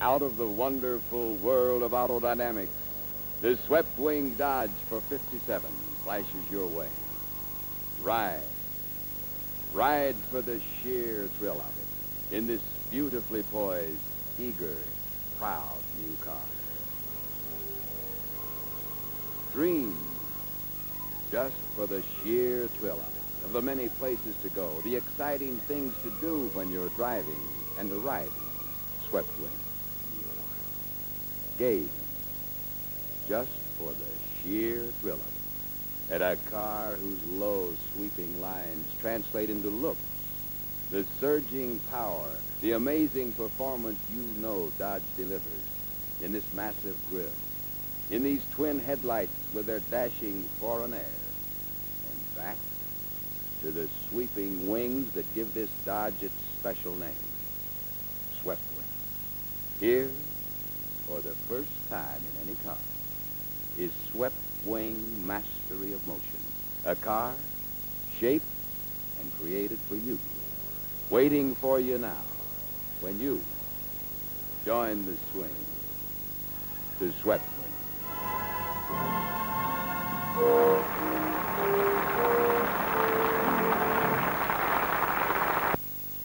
out of the wonderful world of autodynamics, the swept-wing Dodge for 57 flashes your way. Ride. Ride for the sheer thrill of it in this beautifully poised, eager, proud new car. Dream. Just for the sheer thrill of it, of the many places to go, the exciting things to do when you're driving and arriving, swept wing. Gaze. Just for the sheer thrill of it, at a car whose low, sweeping lines translate into looks, the surging power, the amazing performance you know Dodge delivers in this massive grille, in these twin headlights with their dashing foreign air, and back to the sweeping wings that give this Dodge its special name, swept wing. Here, for the first time in any car, is swept wing mastery of motion, a car shaped and created for you, waiting for you now when you join the swing to swept wing.